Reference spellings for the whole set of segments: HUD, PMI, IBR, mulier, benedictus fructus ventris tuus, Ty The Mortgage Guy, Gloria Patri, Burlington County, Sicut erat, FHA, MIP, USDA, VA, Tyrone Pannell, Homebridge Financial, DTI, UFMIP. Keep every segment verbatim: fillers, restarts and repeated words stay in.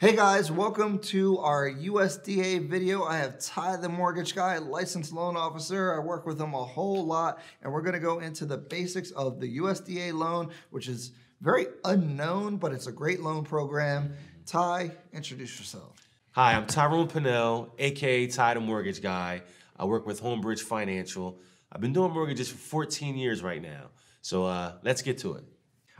Hey guys, welcome to our U S D A video. I have Ty the Mortgage Guy, licensed loan officer. I work with him a whole lot, and we're gonna go into the basics of the U S D A loan, which is very unknown, but it's a great loan program. Ty, introduce yourself. Hi, I'm Tyrone Pannell, A K A Ty the Mortgage Guy. I work with Homebridge Financial. I've been doing mortgages for fourteen years right now. So uh, let's get to it.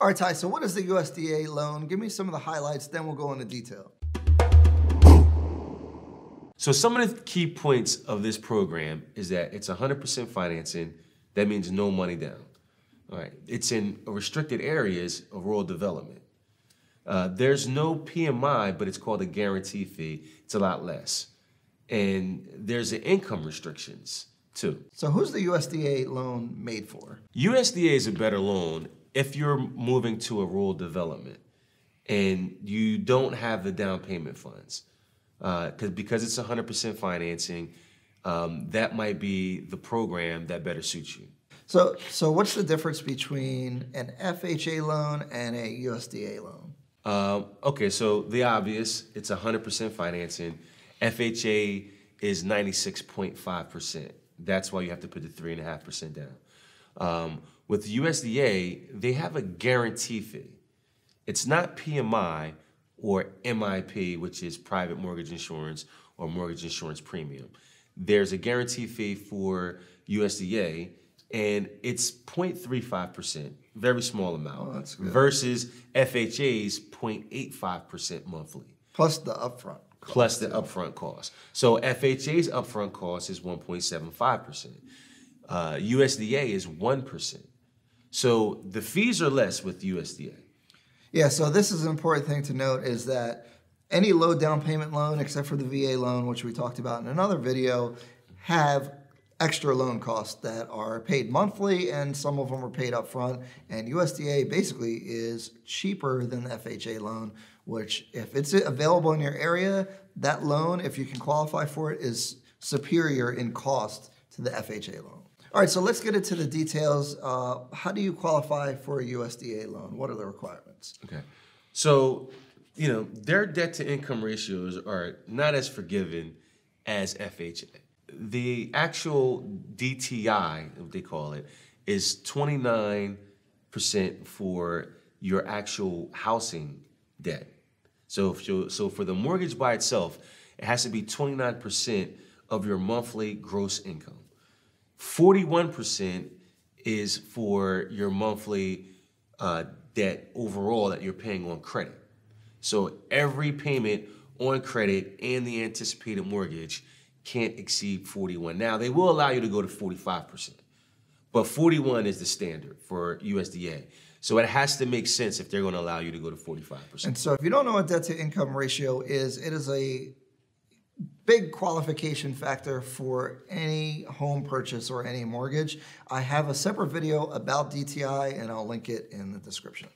All right, Ty, so what is the U S D A loan? Give me some of the highlights, then we'll go into detail. So some of the key points of this program is that it's one hundred percent financing. That means no money down. All right, it's in restricted areas of rural development. Uh, there's no P M I, but it's called a guarantee fee. It's a lot less. And there's the income restrictions too. So who's the U S D A loan made for? U S D A is a better loan if you're moving to a rural development and you don't have the down payment funds, uh, cause, because it's one hundred percent financing, um, that might be the program that better suits you. So, so what's the difference between an F H A loan and a U S D A loan? Um, okay, so the obvious, it's one hundred percent financing. F H A is ninety-six point five percent. That's why you have to put the three point five percent down. Um, With U S D A, they have a guarantee fee. It's not P M I or M I P, which is private mortgage insurance or mortgage insurance premium. There's a guarantee fee for U S D A, and it's zero point three five percent, very small amount, oh, that's good, versus F H A's zero point eight five percent monthly. Plus the upfront cost. Plus the upfront cost. So F H A's upfront cost is one point seven five percent. Uh, U S D A is one percent. So the fees are less with U S D A. Yeah, so this is an important thing to note is that any low down payment loan, except for the V A loan, which we talked about in another video, have extra loan costs that are paid monthly and some of them are paid up front. And U S D A basically is cheaper than the F H A loan, which if it's available in your area, that loan, if you can qualify for it, is superior in cost to the F H A loan. All right, so let's get into the details. Uh, how do you qualify for a U S D A loan? What are the requirements? Okay, so, you know, their debt to income ratios are not as forgiving as F H A. The actual D T I, what they call it, is twenty-nine percent for your actual housing debt. So, if you, so for the mortgage by itself, it has to be twenty-nine percent of your monthly gross income. forty-one percent is for your monthly uh, debt overall that you're paying on credit. So every payment on credit and the anticipated mortgage can't exceed forty-one. Now they will allow you to go to forty-five percent, but forty-one is the standard for U S D A. So it has to make sense if they're gonna allow you to go to forty-five percent. And so if you don't know what debt to income ratio is, it is a big qualification factor for any home purchase or any mortgage. I have a separate video about D T I and I'll link it in the description.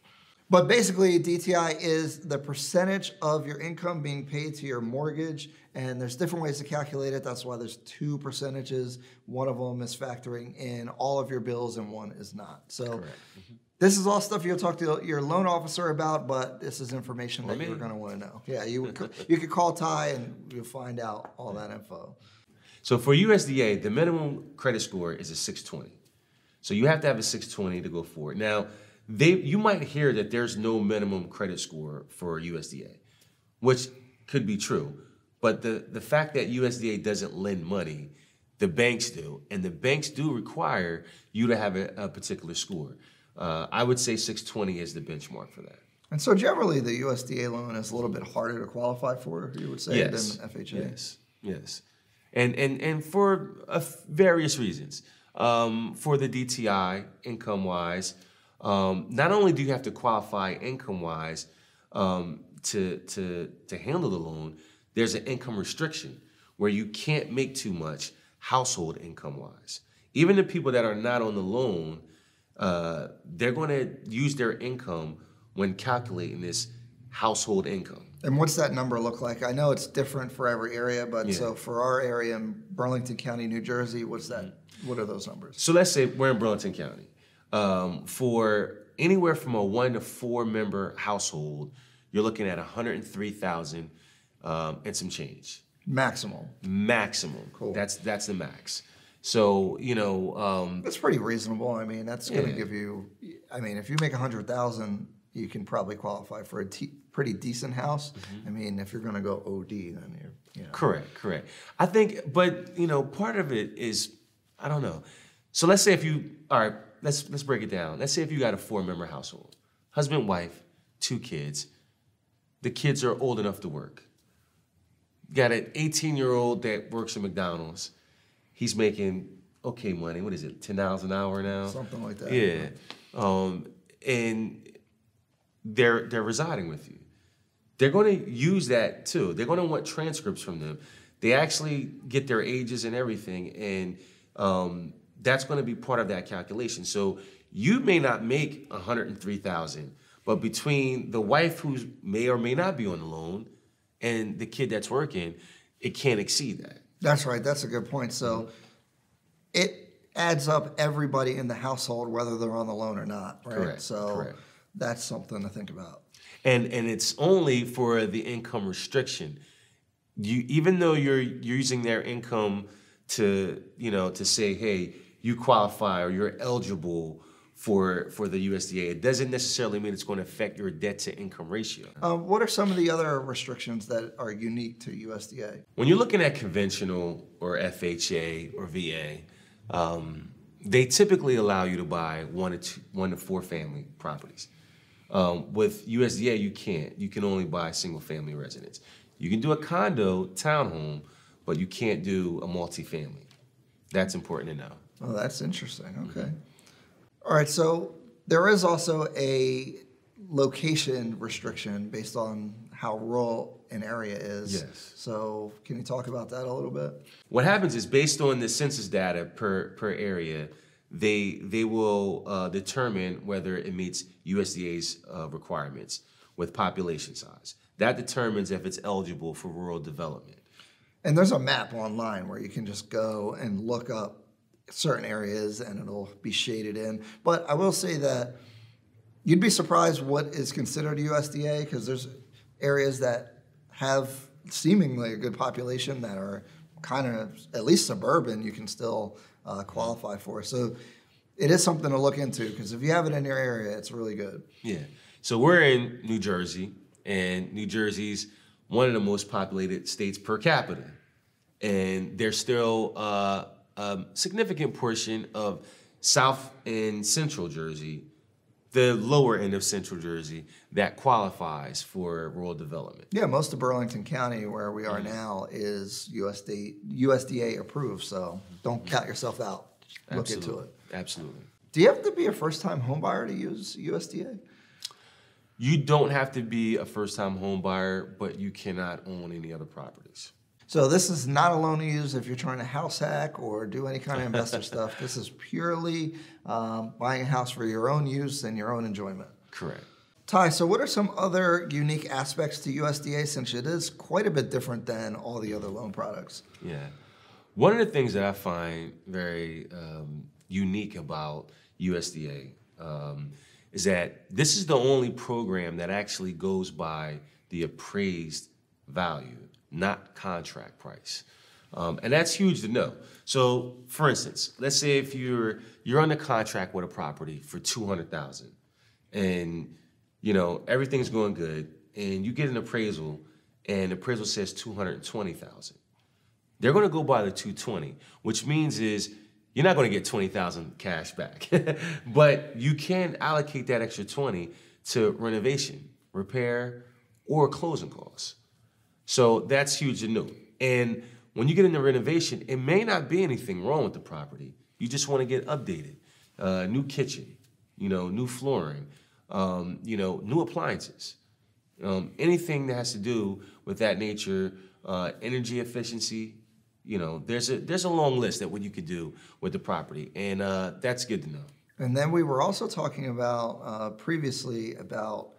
But basically D T I is the percentage of your income being paid to your mortgage, and there's different ways to calculate it. That's why there's two percentages. One of them is factoring in all of your bills and one is not. So correct. Mm-hmm. This is all stuff you'll talk to your loan officer about, but this is information that you're going to want to know. Yeah, you you could call Ty and you'll find out all that info. So for U S D A, the minimum credit score is a six twenty. So you have to have a six twenty to go for it. Now, they you might hear that there's no minimum credit score for U S D A, which could be true, but the, the fact that U S D A doesn't lend money, the banks do, and the banks do require you to have a, a particular score. Uh, I would say six twenty is the benchmark for that. And so generally the U S D A loan is a little bit harder to qualify for, you would say, yes, than F H A? Yes, yes. And, and, and for uh, various reasons. Um, for the D T I, income-wise, um, not only do you have to qualify income-wise um, to, to, to handle the loan, there's an income restriction where you can't make too much household income-wise. Even the people that are not on the loan, Uh, they're going to use their income when calculating this household income. And what's that number look like? I know it's different for every area, but yeah. So for our area in Burlington County, New Jersey, what's that? What are those numbers? So let's say we're in Burlington County. Um, for anywhere from a one to four member household, you're looking at one hundred three thousand um, and some change. Maximum. Maximum. Cool. That's that's the max. So you know. Um, that's pretty reasonable. I mean, that's going to yeah. give you. I mean, if you make one hundred thousand, you can probably qualify for a t pretty decent house. Mm-hmm. I mean, if you're going to go O D, then you're. You know. Correct. Correct. I think, but you know, part of it is I don't know. So let's say if you all right. Let's let's break it down. Let's say if you got a four-member household, husband, wife, two kids. The kids are old enough to work. You got an eighteen-year-old that works at McDonald's. He's making okay money. What is it, ten dollars an hour now? Something like that. Yeah, um, and they're they're residing with you. They're going to use that too. They're going to want transcripts from them. They actually get their ages and everything, and um, that's going to be part of that calculation. So you may not make one hundred three thousand dollars, but between the wife who may or may not be on the loan and the kid that's working, it can't exceed that. That's right. That's a good point. So it adds up everybody in the household, whether they're on the loan or not. Right? Correct. So Correct. That's something to think about. And and it's only for the income restriction. You even though you're using their income to you know to say, hey, you qualify or you're eligible for for the U S D A, it doesn't necessarily mean it's going to affect your debt to income ratio. Um, what are some of the other restrictions that are unique to U S D A? When you're looking at conventional or F H A or V A, um, they typically allow you to buy one to two, one to four family properties. Um, with U S D A, you can't. You can only buy single family residence. You can do a condo, townhome, but you can't do a multifamily. That's important to know. Oh, that's interesting. Okay. Mm-hmm. All right, so there is also a location restriction based on how rural an area is. Yes. So can you talk about that a little bit? What happens is based on the census data per, per area, they, they will uh, determine whether it meets U S D A's uh, requirements with population size. That determines if it's eligible for rural development. And there's a map online where you can just go and look up certain areas and it'll be shaded in. But I will say that you'd be surprised what is considered U S D A, because there's areas that have seemingly a good population that are kind of at least suburban you can still uh, qualify for. So it is something to look into, because if you have it in your area, it's really good. Yeah. So we're in New Jersey, and New Jersey's one of the most populated states per capita. And there's still uh, a significant portion of South and Central Jersey, the lower end of Central Jersey, that qualifies for rural development. Yeah, most of Burlington County, where we are mm-hmm. now, is U S D A approved, so don't count yourself out. Absolutely. Look into it. Absolutely. Do you have to be a first-time homebuyer to use U S D A? You don't have to be a first-time homebuyer, but you cannot own any other properties. So this is not a loan to use if you're trying to house hack or do any kind of investor stuff. This is purely um, buying a house for your own use and your own enjoyment. Correct. Ty, so what are some other unique aspects to U S D A, since it is quite a bit different than all the other loan products? Yeah. One of the things that I find very um, unique about U S D A um, is that this is the only program that actually goes by the appraised value, not contract price. Um, and that's huge to know. So for instance, let's say if you're you're under contract with a property for two hundred thousand dollars and you know everything's going good, and you get an appraisal and the appraisal says two hundred twenty thousand dollars. They're gonna go by the two twenty, which means is you're not gonna get twenty thousand dollars cash back, but you can allocate that extra twenty to renovation, repair, or closing costs. So that's huge to know. And when you get into renovation, it may not be anything wrong with the property. You just want to get updated, uh, new kitchen, you know, new flooring, um, you know, new appliances, um, anything that has to do with that nature, uh, energy efficiency. You know, there's a there's a long list that what you could do with the property, and uh, that's good to know. And then we were also talking about uh, previously about.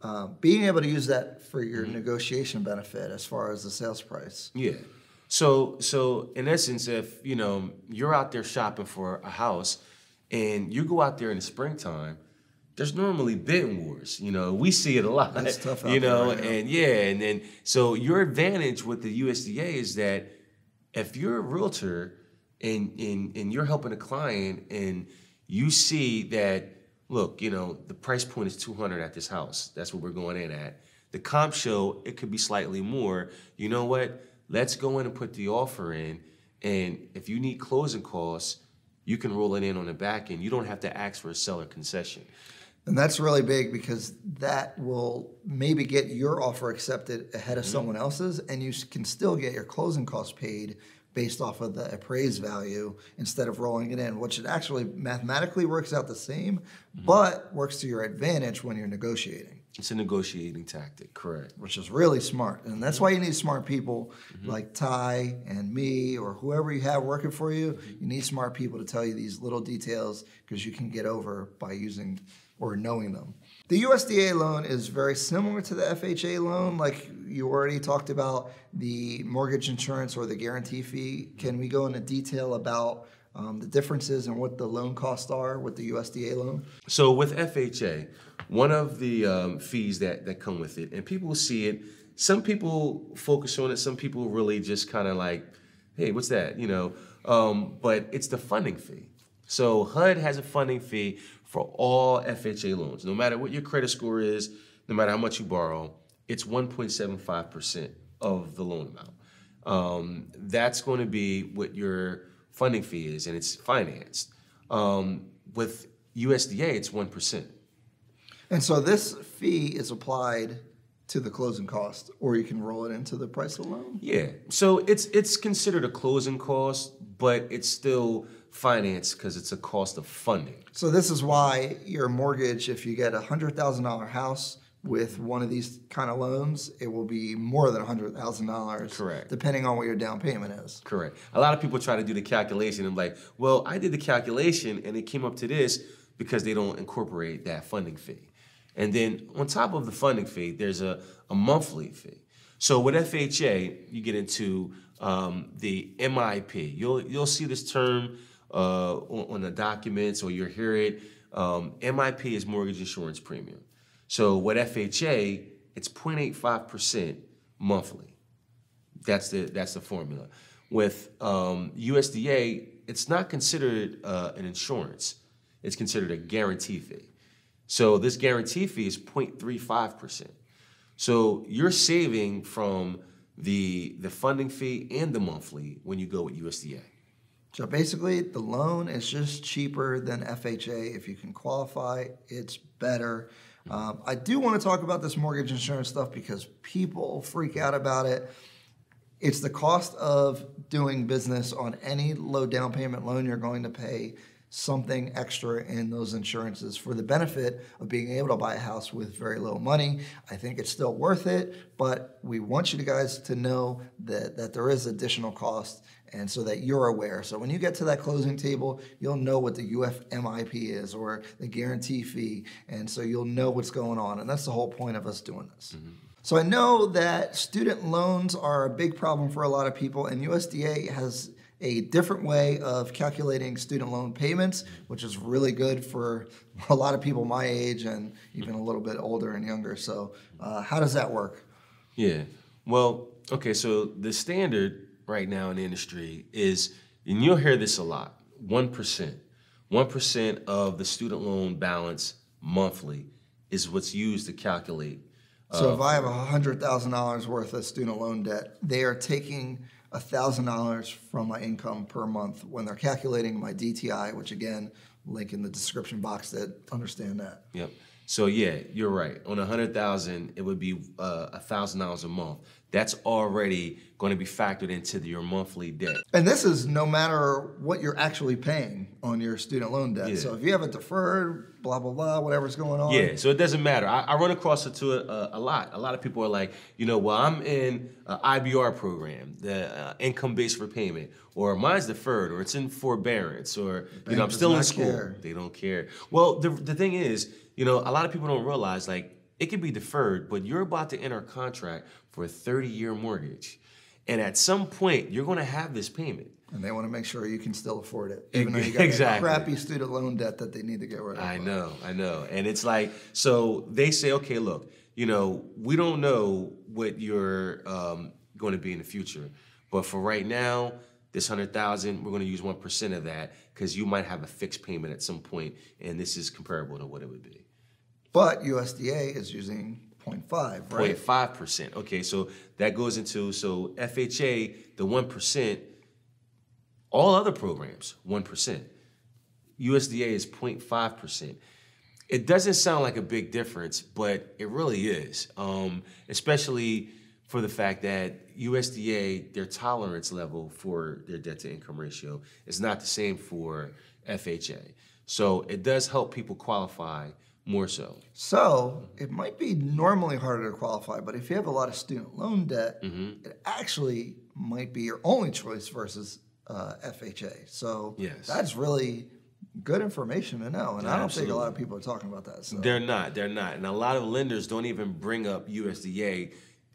Uh, being able to use that for your mm-hmm. negotiation benefit as far as the sales price. Yeah. So, so in essence, if you know you're out there shopping for a house, and you go out there in the springtime, there's normally bidding wars. You know, we see it a lot. That's tough out you know, there right and now. yeah, and then so your advantage with the U S D A is that if you're a realtor and and and you're helping a client and you see that, look, you know, the price point is two hundred at this house. That's what we're going in at. The comp show, it could be slightly more. You know what? Let's go in and put the offer in. And if you need closing costs, you can roll it in on the back end. You don't have to ask for a seller concession. And that's really big because that will maybe get your offer accepted ahead of mm-hmm. someone else's, and you can still get your closing costs paid based off of the appraised value instead of rolling it in, which it actually mathematically works out the same, mm-hmm. but works to your advantage when you're negotiating. It's a negotiating tactic, correct. Which is really smart. And that's why you need smart people mm-hmm. like Ty and me or whoever you have working for you. You need smart people to tell you these little details because you can get over by using or knowing them. The U S D A loan is very similar to the F H A loan. Like you already talked about the mortgage insurance or the guarantee fee. Can we go into detail about um, the differences and what the loan costs are with the U S D A loan? So with F H A, one of the um, fees that, that come with it, and people see it, some people focus on it, some people really just kind of like, hey, what's that, you know? Um, but it's the funding fee. So H U D has a funding fee for all F H A loans. No matter what your credit score is, no matter how much you borrow, it's one point seven five percent of the loan amount. Um, that's going to be what your funding fee is, and it's financed. Um, with U S D A, it's one percent. And so this fee is applied to the closing cost, or you can roll it into the price of the loan? Yeah, so it's, it's considered a closing cost, but it's still finance because it's a cost of funding. So this is why your mortgage, if you get a one hundred thousand dollar house with one of these kind of loans, it will be more than one hundred thousand dollars. Correct. Depending on what your down payment is. Correct. A lot of people try to do the calculation and like, well, I did the calculation and it came up to this because they don't incorporate that funding fee. And then on top of the funding fee, there's a, a monthly fee. So with F H A, you get into um, the M I P. You'll, you'll see this term Uh, on, on the documents, or you'll hear it. Um, M I P is mortgage insurance premium. So with F H A, it's zero point eight five percent monthly. That's the that's the formula. With um, U S D A, it's not considered uh, an insurance. It's considered a guarantee fee. So this guarantee fee is zero point three five percent. So you're saving from the the funding fee and the monthly when you go with U S D A. So basically, the loan is just cheaper than F H A. If you can qualify, it's better. Um, I do want to talk about this mortgage insurance stuff because people freak out about it. It's the cost of doing business on any low down payment loan. You're going to pay something extra in those insurances for the benefit of being able to buy a house with very little money. I think it's still worth it, but we want you guys to know that, that there is additional cost, and so that you're aware. So when you get to that closing table, you'll know what the U F M I P is or the guarantee fee, and so you'll know what's going on, and that's the whole point of us doing this. Mm-hmm. So I know that student loans are a big problem for a lot of people, and U S D A has a different way of calculating student loan payments, which is really good for a lot of people my age and even a little bit older and younger. So uh, how does that work? Yeah, well, okay, so the standard right now in the industry is, and you'll hear this a lot, one percent. one percent of the student loan balance monthly is what's used to calculate. Uh, so if I have one hundred thousand dollars worth of student loan debt, they are taking one thousand dollars from my income per month when they're calculating my D T I, which again, link in the description box that understand that. Yep. So yeah, you're right. On one hundred thousand dollars, it would be uh, one thousand dollars a month. That's already going to be factored into your monthly debt. And this is no matter what you're actually paying on your student loan debt. Yeah. So if you have a deferred, blah, blah, blah, whatever's going on. Yeah, so it doesn't matter. I, I run across it to it a, a lot. A lot of people are like, you know, well, I'm in an I B R program, the uh, income-based repayment, or mine's deferred, or it's in forbearance, or, you know, I'm still in school. Care. They don't care. Well, the, the thing is, you know, a lot of people don't realize, like, it can be deferred, but you're about to enter a contract for a thirty year mortgage. And at some point, you're going to have this payment. And they want to make sure you can still afford it, even though you got exactly. crappy student loan debt that they need to get rid of. I know, I know. And it's like, so they say, okay, look, you know, we don't know what you're um, going to be in the future, but for right now, this one hundred thousand dollars, we're going to use one percent of that because you might have a fixed payment at some point, and this is comparable to what it would be. But U S D A is using zero point five, right? zero point five percent. Okay, so that goes into, so F H A, the one percent, all other programs, one percent. U S D A is zero point five percent. It doesn't sound like a big difference, but it really is, um, especially for the fact that U S D A, their tolerance level for their debt-to-income ratio is not the same for F H A. So it does help people qualify more so. So it might be normally harder to qualify, but if you have a lot of student loan debt, mm-hmm. it actually might be your only choice versus Uh, F H A. So yes. that's really good information to know. And yeah, I don't absolutely. think a lot of people are talking about that. So. They're not. They're not. And a lot of lenders don't even bring up U S D A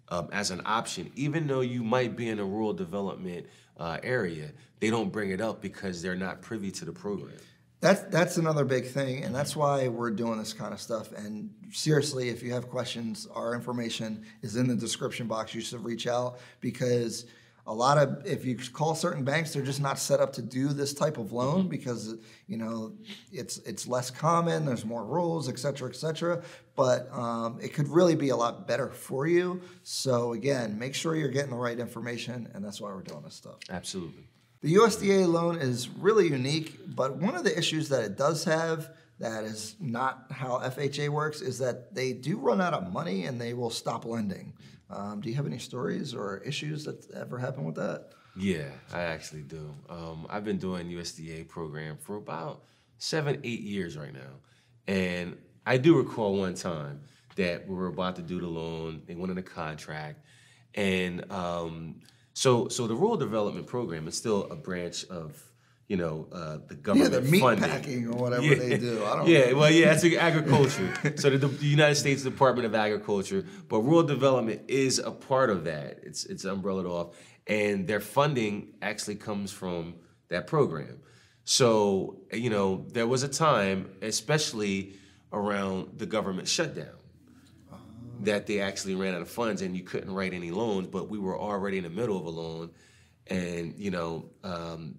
um, as an option. Even though you might be in a rural development uh, area, they don't bring it up because they're not privy to the program. That's, that's another big thing. And that's why we're doing this kind of stuff. And seriously, if you have questions, our information is in the description box. You should reach out because a lot of, if you call certain banks, they're just not set up to do this type of loan because, you know, it's it's less common, there's more rules, et cetera, et cetera. But um, it could really be a lot better for you. So again, make sure you're getting the right information, and that's why we're doing this stuff. Absolutely. The U S D A loan is really unique, but one of the issues that it does have that is not how F H A works is that they do run out of money and they will stop lending. Um, do you have any stories or issues that ever happened with that? Yeah, I actually do. Um, I've been doing U S D A program for about seven, eight years right now. And I do recall one time that we were about to do the loan. They went in a contract. And um, so so the Rural Development Program is still a branch of, you know, uh, the government funding. Yeah, the meat funding. packing or whatever yeah. they do. I don't yeah, know. well, yeah, that's agriculture. So the, the United States Department of Agriculture, but rural development is a part of that. It's it's umbrellaed off, and their funding actually comes from that program. So, you know, there was a time, especially around the government shutdown, uh-huh. that they actually ran out of funds and you couldn't write any loans, but we were already in the middle of a loan, and, you know, um,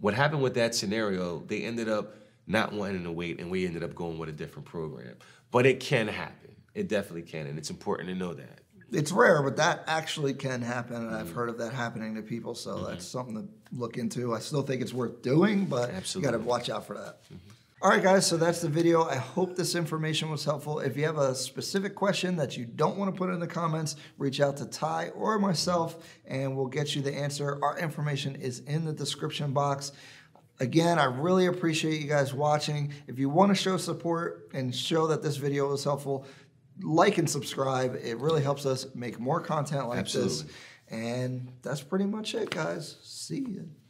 what happened with that scenario, they ended up not wanting to wait, and we ended up going with a different program. But it can happen. It definitely can, and it's important to know that. It's rare, but that actually can happen, and mm-hmm. I've heard of that happening to people, so mm-hmm. that's something to look into. I still think it's worth doing, but Absolutely. You got to watch out for that. Mm-hmm. All right, guys, so that's the video. I hope this information was helpful. If you have a specific question that you don't want to put in the comments, reach out to Ty or myself, and we'll get you the answer. Our information is in the description box. Again, I really appreciate you guys watching. If you want to show support and show that this video was helpful, like and subscribe. It really helps us make more content like Absolutely. This. And that's pretty much it, guys. See ya.